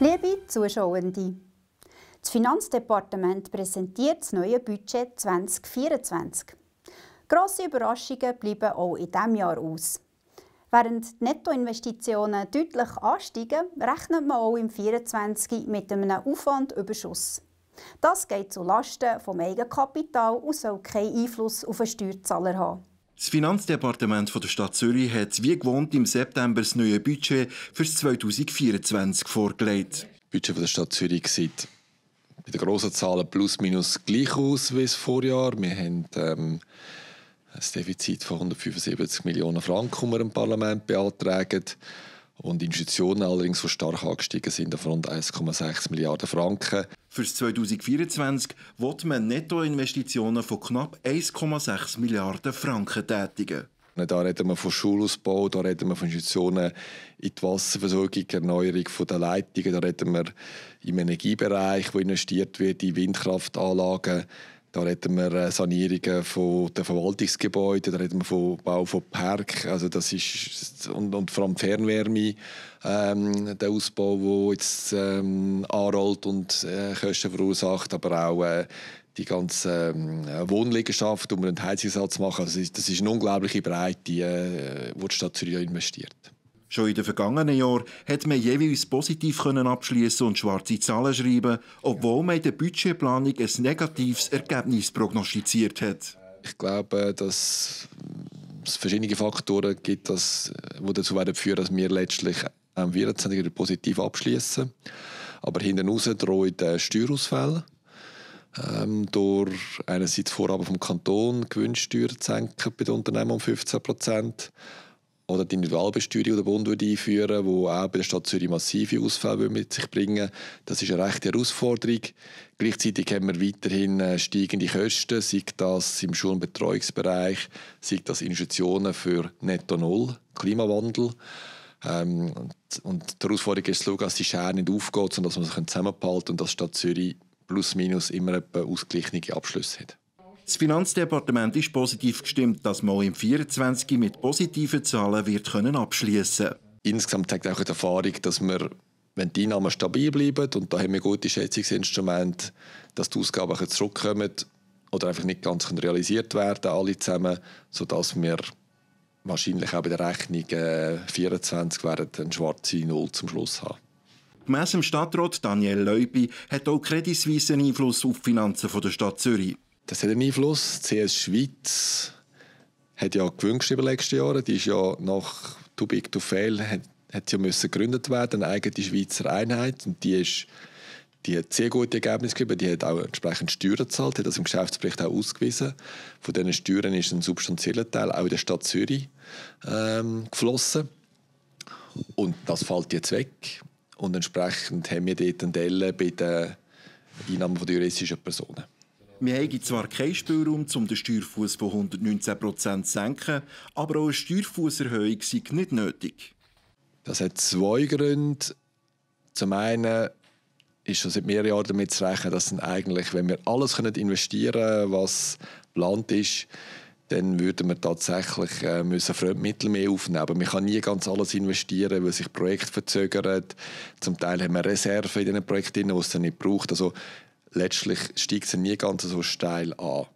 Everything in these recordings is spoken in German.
Liebe Zuschauende, das Finanzdepartement präsentiert das neue Budget 2024. Grosse Überraschungen bleiben auch in diesem Jahr aus. Während die Nettoinvestitionen deutlich ansteigen, rechnet man auch im 2024 mit einem Aufwandüberschuss. Das geht zulasten des Eigenkapitals und soll keinen Einfluss auf den Steuerzahler haben. Das Finanzdepartement der Stadt Zürich hat wie gewohnt im September das neue Budget für 2024 vorgelegt. Das Budget der Stadt Zürich sieht bei den grossen Zahlen plus minus gleich aus wie das Vorjahr. Wir haben ein Defizit von 175 Millionen Franken, das wir im Parlament beantragen. Und die Investitionen allerdings, die stark angestiegen sind, auf rund 1,6 Milliarden Franken. Für 2024 will man Nettoinvestitionen von knapp 1,6 Milliarden Franken tätigen. Da reden wir von Schulausbau, da reden wir von Investitionen in die Wasserversorgung, Erneuerung der Leitungen, da reden wir im Energiebereich, wo investiert wird, in Windkraftanlagen. Da reden wir Sanierungen von den Verwaltungsgebäuden, da reden wir vom Bau von Parks, also das ist, und vor allem Fernwärme, der Ausbau, der jetzt anrollt und Kosten verursacht, aber auch die ganze Wohnliegenschaft, um einen Heizungssatz zu machen. Also das ist eine unglaubliche Breite, wo die Stadt Zürich investiert. Schon in den vergangenen Jahren konnte man jeweils positiv abschliessen und schwarze Zahlen schreiben, obwohl man in der Budgetplanung ein negatives Ergebnis prognostiziert hat. Ich glaube, dass es verschiedene Faktoren gibt, die dazu führen, dass wir letztlich am 24. positiv abschliessen. Aber hinten raus drohen Steuerausfälle. Durch einerseits Vorhaben vom Kanton, Gewinnsteuer zu senken bei den Unternehmen um 15%. Oder die Individualbesteuerung, die der Bund einführen würde, die auch bei der Stadt Zürich massive Ausfälle mit sich bringen. Das ist eine rechte Herausforderung. Gleichzeitig haben wir weiterhin steigende Kosten, sei das im Schul- und Betreuungsbereich, sei das Investitionen für Netto-Null-Klimawandel. Und die Herausforderung ist so, dass die Schere nicht aufgeht, sondern dass man sie zusammenhalten kann und dass die Stadt Zürich plus minus immer ausgeglichene Abschlüsse hat. Das Finanzdepartement ist positiv gestimmt, dass man im 2024 mit positiven Zahlen wird abschliessen können. Insgesamt zeigt auch die Erfahrung, dass wir, wenn die Einnahmen stabil bleiben, und da haben wir gute Schätzungsinstrumente, dass die Ausgaben zurückkommen oder einfach nicht ganz realisiert werden, alle zusammen, sodass wir wahrscheinlich auch bei der Rechnung 2024 eine schwarze Null zum Schluss haben. Gemäss dem Stadtrat Daniel Leupi hat auch Credit Suisse einen Einfluss auf die Finanzen der Stadt Zürich. Das hat einen Einfluss. CS Schweiz hat ja Gewinn geschrieben letzten Jahre. Die ist ja nach «Too Big to Fail» hat gegründet werden, eine eigene Schweizer Einheit. Und die hat sehr gute Ergebnisse gegeben. Die hat auch entsprechend Steuern gezahlt, hat das im Geschäftsbericht auch ausgewiesen. Von diesen Steuern ist ein substanzieller Teil auch in der Stadt Zürich geflossen. Und das fällt jetzt weg. Und entsprechend haben wir dort eine Delle bei den Einnahmen von juristischen Personen. Wir haben zwar keinen Spielraum, um den Steuerfuss von 119% zu senken, aber auch eine Steuerfusserhöhung sei nicht nötig. Das hat zwei Gründe. Zum einen ist schon seit mehreren Jahren damit zu rechnen, dass eigentlich, wenn wir alles investieren können, was geplant ist, dann würden wir tatsächlich Fremdmittel mehr aufnehmen müssen. Aber man kann nie ganz alles investieren, weil sich Projekte verzögern. Zum Teil haben wir Reserven in diesen Projekten, die es dann nicht braucht. Also, letztlich steigt es nie ganz so steil an.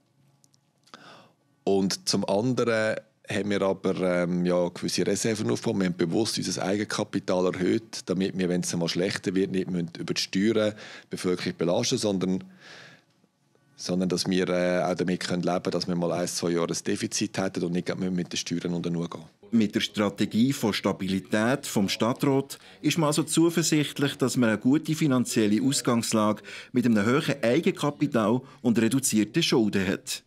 Und zum anderen haben wir aber gewisse Reserven aufgebaut. Wir haben bewusst unser Eigenkapital erhöht, damit wir, wenn es mal schlechter wird, nicht über die Steuern die Bevölkerung belasten, sondern dass wir auch damit leben können, dass wir mal 1-2 Jahre ein Defizit hätten und nicht mit den Steuern unter Null gehen. Mit der Strategie von Stabilität vom Stadtrat ist man also zuversichtlich, dass man eine gute finanzielle Ausgangslage mit einem hohen Eigenkapital und reduzierten Schulden hat.